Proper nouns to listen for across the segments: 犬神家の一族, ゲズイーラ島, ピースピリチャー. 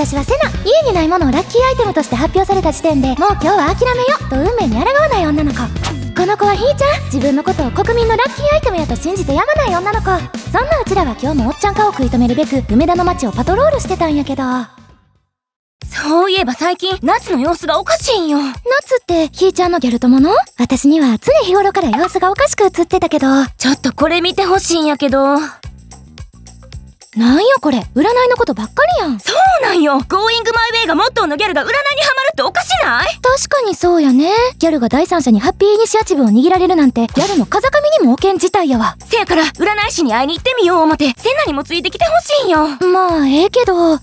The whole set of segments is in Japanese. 私はセナ。家にないものをラッキーアイテムとして発表された時点で、もう今日は諦めよと運命に抗わない女の子。この子はひーちゃん。自分のことを国民のラッキーアイテムやと信じてやまない女の子。そんなうちらは今日もおっちゃん化を食い止めるべく梅田の街をパトロールしてたんやけど、そういえば最近夏の様子がおかしいんよ。夏ってひーちゃんのギャル友の？私には常日頃から様子がおかしく映ってたけど、ちょっとこれ見てほしいんやけど。なんやこれ、占いのことばっかりやん。そうなんよ。 Going My Way がモットーのギャルが占いにハマるっておかしない？確かにそうやね。ギャルが第三者にハッピーイニシアチブを握られるなんて、ギャルの風上にも置けん事態やわ。せやから占い師に会いに行ってみよう思て、セナにもついてきてほしいんよ。まあええけど。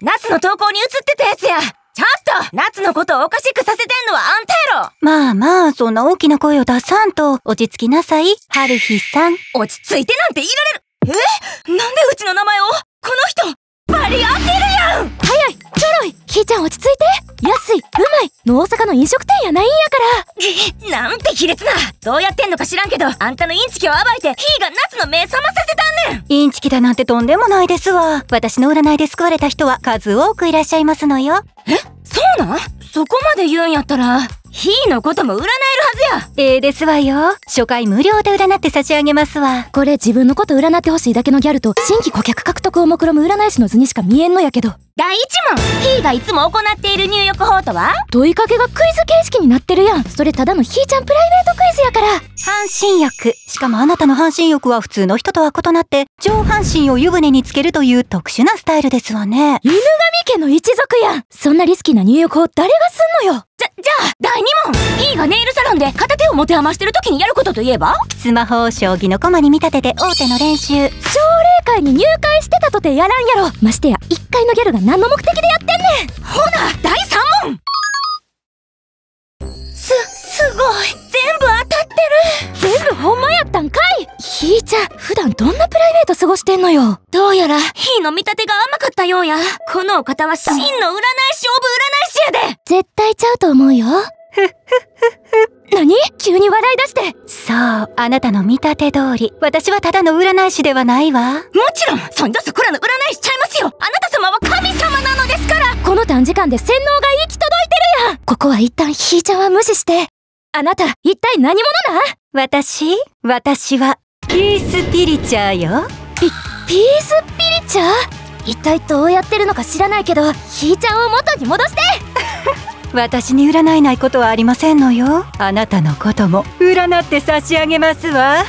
夏の投稿に映ってたやつや。ちょっと夏のことをおかしくさせてんのはあんたやろ。まあまあ、そんな大きな声を出さんと。落ち着きなさい、春日さん。落ち着いてなんていられる。え、なんでうちの名前を？この人バリ当てるやん。早い、ちょろい。ひーちゃん落ち着いて。安い、うまいの大阪の飲食店やないんやから。なんて卑劣な。どうやってんのか知らんけど、あんたのインチキを暴いて、ひーが夏の目覚まさせた。インチキだなんてとんでもないですわ。私の占いで救われた人は数多くいらっしゃいますのよ。え、そうなん？そこまで言うんやったら、ひーのことも占えるはずや。ええですわよ。初回無料で占って差し上げますわ。これ自分のこと占ってほしいだけのギャルと、新規顧客獲得を目論む占い師の図にしか見えんのやけど。第1問、ひーがいつも行っている入浴法とは？問いかけがクイズ形式になってるやん。それただのひーちゃんプライベートクイズやから。半身浴。しかもあなたの半身浴は普通の人とは異なって、上半身を湯船につけるという特殊なスタイルですわね。犬神家の一族やん。そんなリスキーな入浴法誰がすんのよ。じゃあ第2問、ひーがネイルサロンで片手を持て余してる時にやることといえば？スマホを将棋の駒に見立てて大手の練習。奨励会に入会してたとてやらんやろ。ましてや1回のギャルが何の目的でやってんねん。ほな第3問。すごい、全部当たってる。全部ほんまやったんかい。ひーちゃん普段どんなプライベート過ごしてんのよ。どうやらひーの見立てが甘かったようや。このお方は真の占い師オブ占い師やで。絶対ちゃうと思うよ。何？急に笑い出して。そう、あなたの見立て通り、私はただの占い師ではないわ。もちろんそんじゃそこらの占い師ちゃいますよ。あなた様は神様なのですから。この短時間で洗脳が行き届いてるやん。ここは一旦ひーちゃんは無視して。あなた一体何者なん？私はピースピリチャーよ。ピースピリチャー？一体どうやってるのか知らないけど、ひーちゃんを元に戻して。私に占えないことはありませんのよ。あなたのことも占って差し上げますわ。